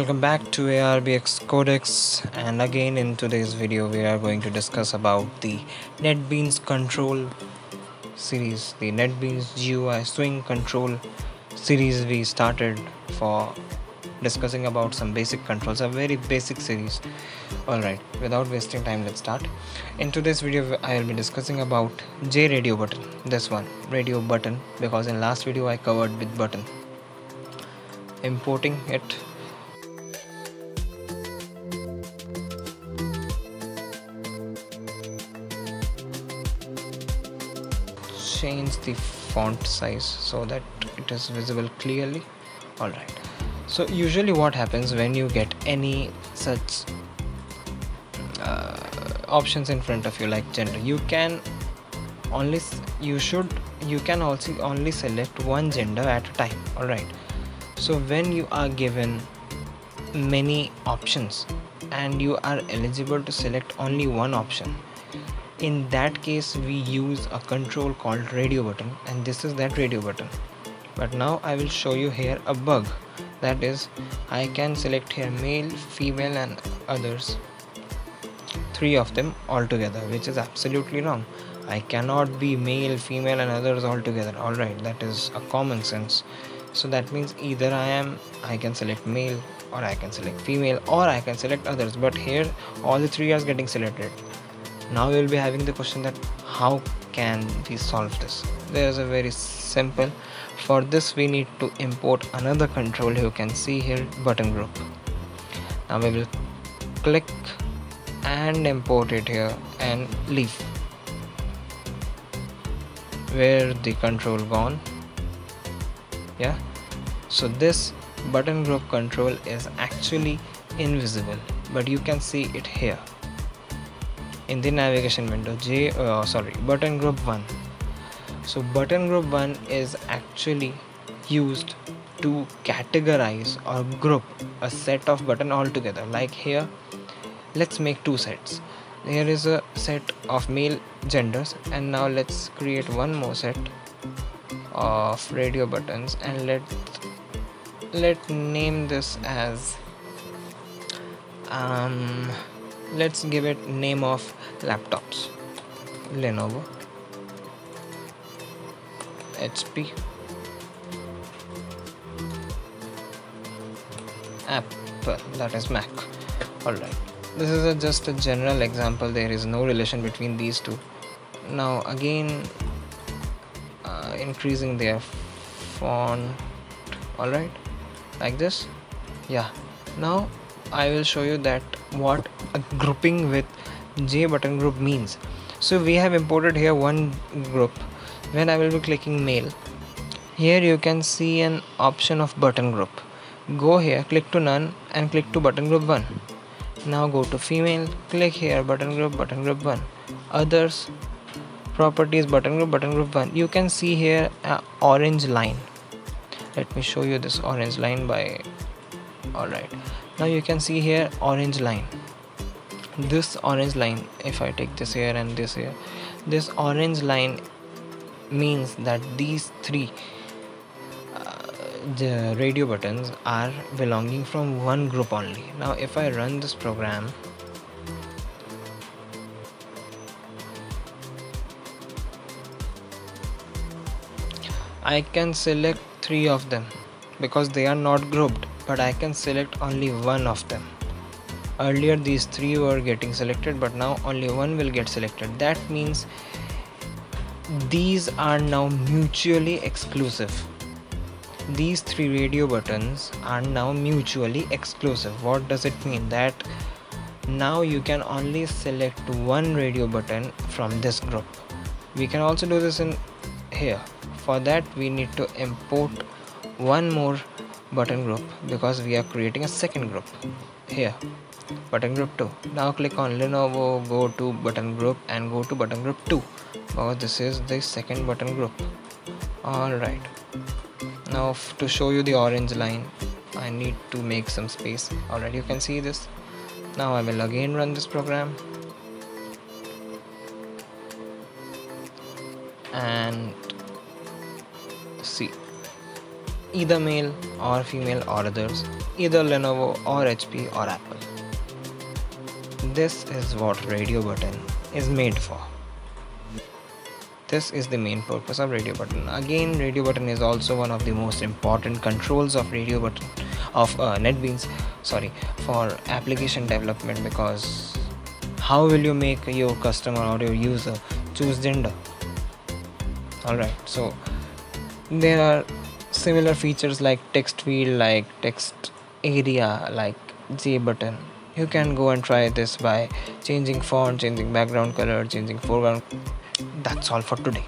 Welcome back to ARBX Codex, and again in today's video we are going to discuss about the NetBeans control series, the NetBeans GUI swing control series. We started for discussing about some basic controls, a very basic series. Alright, without wasting time, let's start. In today's video I will be discussing about J radio button, this one, radio button, because in last video I covered with button, importing it. Change the font size so that it is visible clearly. Alright, so usually what happens when you get any such options in front of you like gender, you can only select one gender at a time. Alright, so when you are given many options and you are eligible to select only one option, in that case we use a control called radio button, and this is that radio button. But now I will show you here a bug, that is, I can select here male, female and others, three of them altogether, which is absolutely wrong. I cannot be male, female and others altogether. Alright, that is a common sense. So that means either I can select male, or I can select female, or I can select others, but here all the three are getting selected. Now we will be having the question that how can we solve this? There is a very simple, for this we need to import another control. You can see here, button group. Now we will click and import it here and leave. Where the control gone? Yeah, so this button group control is actually invisible, but you can see it here. In the navigation window, button group 1. So button group 1 is actually used to categorize or group a set of button altogether. Like here, let's make two sets. Here is a set of male genders, and now let's create one more set of radio buttons, and let's name this as let's give it name of laptops, Lenovo, HP, Apple, that is Mac. Alright, this is just a general example, there is no relation between these two. Now again increasing their font, alright, like this. Yeah, now I will show you that what a grouping with J button group means. So we have imported here one group. When I will be clicking male, here you can see an option of button group. Go here, click to none and click to button group 1. Now go to female, click here, button group 1. Others, properties, button group 1. You can see here an orange line. Let me show you this orange line by... Alright, now you can see here orange line. This orange line, if I take this here and this here, this orange line means that these three the radio buttons are belonging from one group only. Now if I run this program, I can select three of them because they are not grouped, but I can select only one of them. Earlier these three were getting selected, but now only one will get selected. That means these are now mutually exclusive. These three radio buttons are now mutually exclusive. What does it mean? That now you can only select one radio button from this group. We can also do this in here. For that we need to import one more button group because we are creating a second group here, button group 2. Now click on Lenovo, go to button group and go to button group 2 because this is the second button group. Alright, now to show you the orange line I need to make some space. Alright, you can see this. Now I will again run this program and see. either male or female or others, either Lenovo or HP or Apple. This is what radio button is made for. This is the main purpose of radio button. Again, radio button is also one of the most important controls of NetBeans, for application development, because how will you make your customer or your user choose gender? Alright, so there are similar features like text field, like text area, like J button. You can go and try this by changing font, changing background color, changing foreground. That's all for today.